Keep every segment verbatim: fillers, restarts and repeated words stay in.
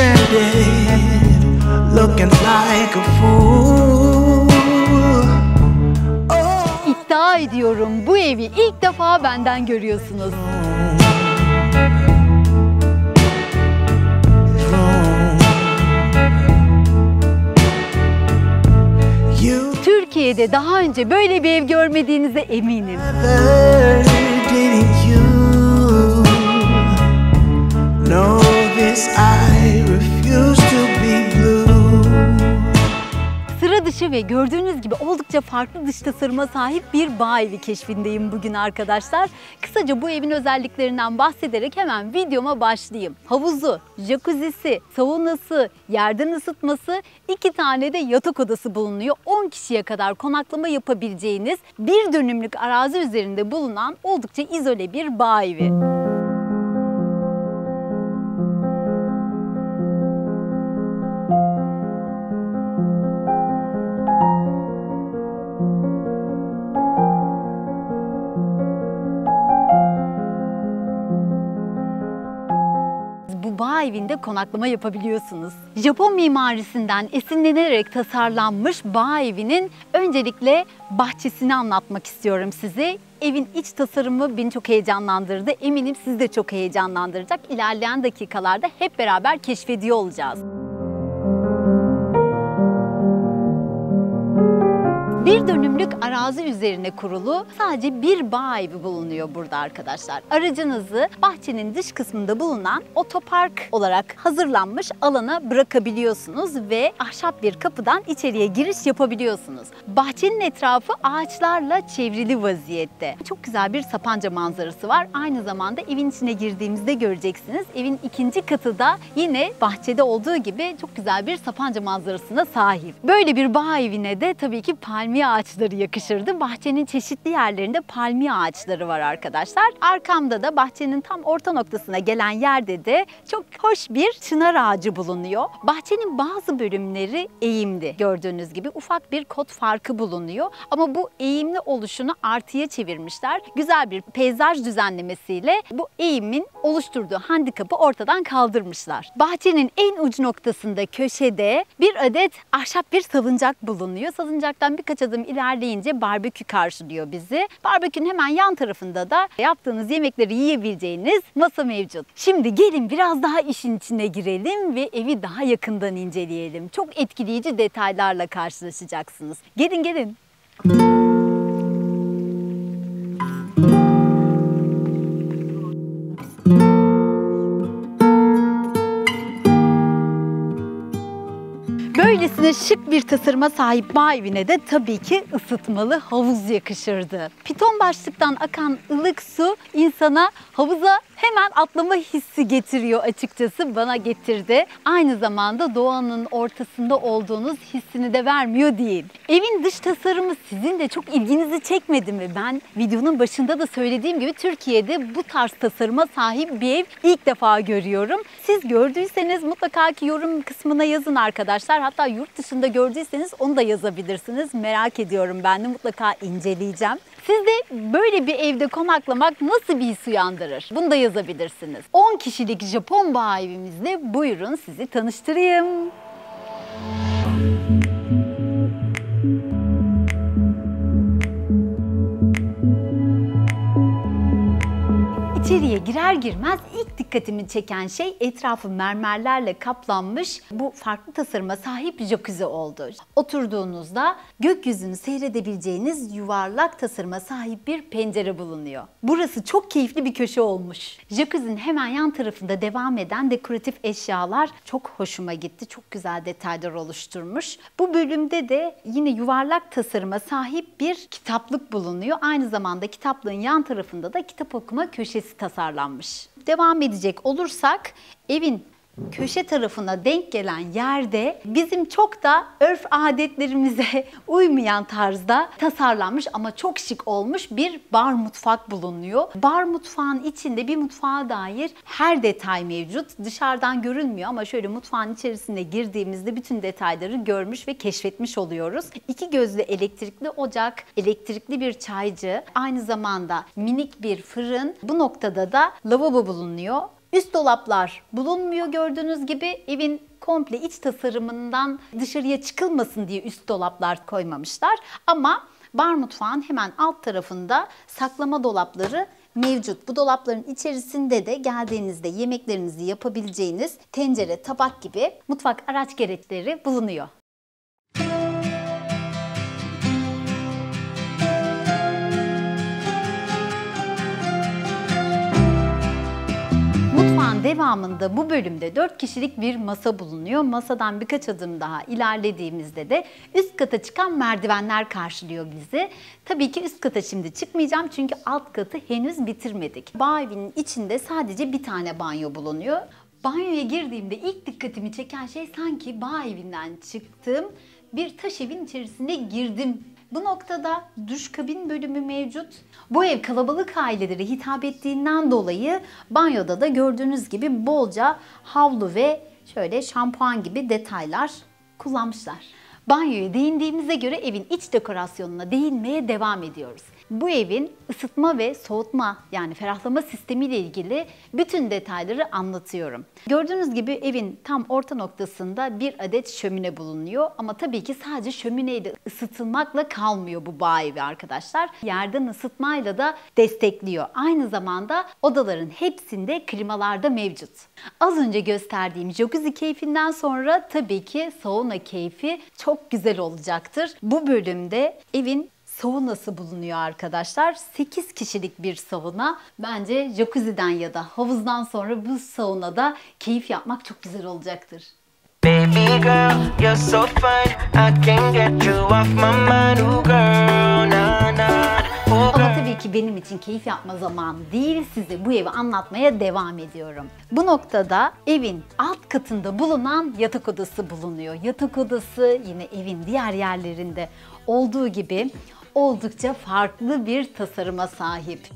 stranded, looking like a fool. İddia ediyorum, bu evi ilk defa benden görüyorsunuz. Türkiye'de daha önce böyle bir ev görmediğinize eminim. Sıra dışı ve gördüğünüz gibi oldukça farklı dış tasarıma sahip bir bağ evi keşfindeyim bugün arkadaşlar. Kısaca bu evin özelliklerinden bahsederek hemen videoma başlayayım. Havuzu, jacuzzi'si, saunası, yerden ısıtması, iki tane de yatak odası bulunuyor. on kişiye kadar konaklama yapabileceğiniz bir dönümlük arazi üzerinde bulunan oldukça izole bir bağ evi. Bağ evinde konaklama yapabiliyorsunuz. Japon mimarisinden esinlenerek tasarlanmış bağ evinin öncelikle bahçesini anlatmak istiyorum size. Evin iç tasarımı beni çok heyecanlandırdı. Eminim sizi de çok heyecanlandıracak. İlerleyen dakikalarda hep beraber keşfediyor olacağız. Bir dönümlük arazi üzerine kurulu sadece bir bağ evi bulunuyor burada arkadaşlar. Aracınızı bahçenin dış kısmında bulunan otopark olarak hazırlanmış alana bırakabiliyorsunuz ve ahşap bir kapıdan içeriye giriş yapabiliyorsunuz. Bahçenin etrafı ağaçlarla çevrili vaziyette. Çok güzel bir Sapanca manzarası var. Aynı zamanda evin içine girdiğimizde göreceksiniz. Evin ikinci katı da yine bahçede olduğu gibi çok güzel bir Sapanca manzarasına sahip. Böyle bir bağ evine de tabii ki palmiye ağaçları yakışırdı. Bahçenin çeşitli yerlerinde palmiye ağaçları var arkadaşlar. Arkamda da bahçenin tam orta noktasına gelen yerde de çok hoş bir çınar ağacı bulunuyor. Bahçenin bazı bölümleri eğimli. Gördüğünüz gibi ufak bir kot farkı bulunuyor. Ama bu eğimli oluşunu artıya çevirmişler. Güzel bir peyzaj düzenlemesiyle bu eğimin oluşturduğu handikapı ortadan kaldırmışlar. Bahçenin en ucu noktasında köşede bir adet ahşap bir salıncak bulunuyor. Salıncaktan birkaç adım ilerleyince barbekü karşılıyor bizi. Barbekünün hemen yan tarafında da yaptığınız yemekleri yiyebileceğiniz masa mevcut. Şimdi gelin biraz daha işin içine girelim ve evi daha yakından inceleyelim. Çok etkileyici detaylarla karşılaşacaksınız. Gelin gelin. Böylesine şık bir tasarıma sahip bağ evine de tabii ki ısıtmalı havuz yakışırdı. Piton başlıktan akan ılık su insana havuza hemen atlama hissi getiriyor açıkçası, bana getirdi. Aynı zamanda doğanın ortasında olduğunuz hissini de vermiyor değil. Evin dış tasarımı sizin de çok ilginizi çekmedi mi? Ben videonun başında da söylediğim gibi Türkiye'de bu tarz tasarıma sahip bir ev ilk defa görüyorum. Siz gördüyseniz mutlaka ki yorum kısmına yazın arkadaşlar. Hatta yurt dışında gördüyseniz onu da yazabilirsiniz. Merak ediyorum, ben de mutlaka inceleyeceğim. Siz de böyle bir evde konaklamak nasıl bir his uyandırır? Bunu da yazabilirsiniz. on kişilik Japon bağ evimizle buyurun sizi tanıştırayım. İçeriye girer girmez ilk dikkatimi çeken şey etrafı mermerlerle kaplanmış bu farklı tasarıma sahip jacuzzi oldu. Oturduğunuzda gökyüzünü seyredebileceğiniz yuvarlak tasarıma sahip bir pencere bulunuyor. Burası çok keyifli bir köşe olmuş. Jacuzzi'nin hemen yan tarafında devam eden dekoratif eşyalar çok hoşuma gitti. Çok güzel detaylar oluşturmuş. Bu bölümde de yine yuvarlak tasarıma sahip bir kitaplık bulunuyor. Aynı zamanda kitaplığın yan tarafında da kitap okuma köşesi tasarlanmış. Devam edecek olursak evin köşe tarafına denk gelen yerde bizim çok da örf adetlerimize uymayan tarzda tasarlanmış ama çok şık olmuş bir bar mutfak bulunuyor. Bar mutfağın içinde bir mutfağa dair her detay mevcut. Dışarıdan görünmüyor ama şöyle mutfağın içerisine girdiğimizde bütün detayları görmüş ve keşfetmiş oluyoruz. İki gözlü elektrikli ocak, elektrikli bir çaycı, aynı zamanda minik bir fırın. Bu noktada da lavabo bulunuyor. Üst dolaplar bulunmuyor gördüğünüz gibi. Evin komple iç tasarımından dışarıya çıkılmasın diye üst dolaplar koymamışlar. Ama bar mutfağın hemen alt tarafında saklama dolapları mevcut. Bu dolapların içerisinde de geldiğinizde yemeklerinizi yapabileceğiniz tencere, tabak gibi mutfak araç gereçleri bulunuyor. Mutfağın devamında bu bölümde dört kişilik bir masa bulunuyor. Masadan birkaç adım daha ilerlediğimizde de üst kata çıkan merdivenler karşılıyor bizi. Tabii ki üst kata şimdi çıkmayacağım çünkü alt katı henüz bitirmedik. Bağ evinin içinde sadece bir tane banyo bulunuyor. Banyoya girdiğimde ilk dikkatimi çeken şey sanki bağ evinden çıktığım bir taş evin içerisine girdim. Bu noktada duş kabin bölümü mevcut. Bu ev kalabalık ailelere hitap ettiğinden dolayı banyoda da gördüğünüz gibi bolca havlu ve şöyle şampuan gibi detaylar kullanmışlar. Banyoya değindiğimize göre evin iç dekorasyonuna değinmeye devam ediyoruz. Bu evin ısıtma ve soğutma yani ferahlama sistemi ile ilgili bütün detayları anlatıyorum. Gördüğünüz gibi evin tam orta noktasında bir adet şömine bulunuyor. Ama tabii ki sadece şömineyle ısıtılmakla kalmıyor bu bağ evi arkadaşlar. Yerden ısıtmayla da destekliyor. Aynı zamanda odaların hepsinde klimalar da mevcut. Az önce gösterdiğim jacuzzi keyfinden sonra tabii ki sauna keyfi çok güzel olacaktır. Bu bölümde evin saunası bulunuyor arkadaşlar. sekiz kişilik bir sauna. Bence jacuzzi'den ya da havuzdan sonra bu saunada keyif yapmak çok güzel olacaktır. Baby girl, you're so fine. I can't get you off my mind, ooh girl, nah, nah. Ama tabii ki benim için keyif yapma zamanı değil, size bu evi anlatmaya devam ediyorum. Bu noktada evin alt katında bulunan yatak odası bulunuyor. Yatak odası yine evin diğer yerlerinde olduğu gibi oldukça farklı bir tasarıma sahip.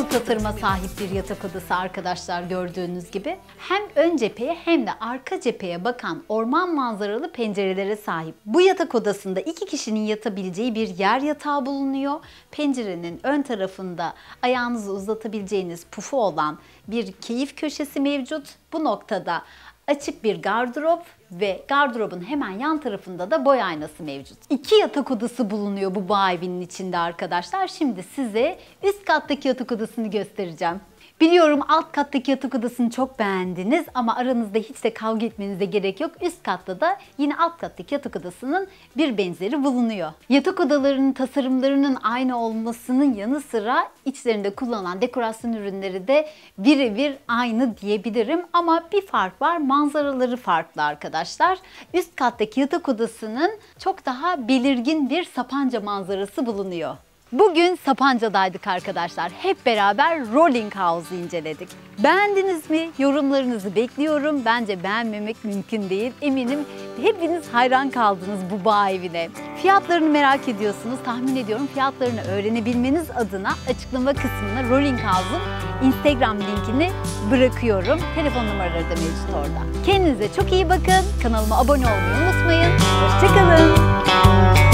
Circle tasarıma sahip bir yatak odası arkadaşlar gördüğünüz gibi. Hem ön cepheye hem de arka cepheye bakan orman manzaralı pencerelere sahip. Bu yatak odasında iki kişinin yatabileceği bir yer yatağı bulunuyor. Pencerenin ön tarafında ayağınızı uzatabileceğiniz pufu olan bir keyif köşesi mevcut. Bu noktada açık bir gardırop ve gardırobun hemen yan tarafında da boy aynası mevcut. İki yatak odası bulunuyor bu bağ evinin içinde arkadaşlar. Şimdi size üst kattaki yatak odasını göstereceğim. Biliyorum alt kattaki yatak odasını çok beğendiniz ama aranızda hiç de kavga etmenize gerek yok. Üst katta da yine alt kattaki yatak odasının bir benzeri bulunuyor. Yatak odalarının tasarımlarının aynı olmasının yanı sıra içlerinde kullanılan dekorasyon ürünleri de birebir aynı diyebilirim. Ama bir fark var, manzaraları farklı arkadaşlar. Üst kattaki yatak odasının çok daha belirgin bir Sapanca manzarası bulunuyor. Bugün Sapanca'daydık arkadaşlar. Hep beraber Rolling House'u inceledik. Beğendiniz mi? Yorumlarınızı bekliyorum. Bence beğenmemek mümkün değil. Eminim hepiniz hayran kaldınız bu bağ evine. Fiyatlarını merak ediyorsunuz. Tahmin ediyorum fiyatlarını öğrenebilmeniz adına açıklama kısmına Rolling House'un Instagram linkini bırakıyorum. Telefon numaraları da mevcut orada. Kendinize çok iyi bakın. Kanalıma abone olmayı unutmayın. Hoşçakalın.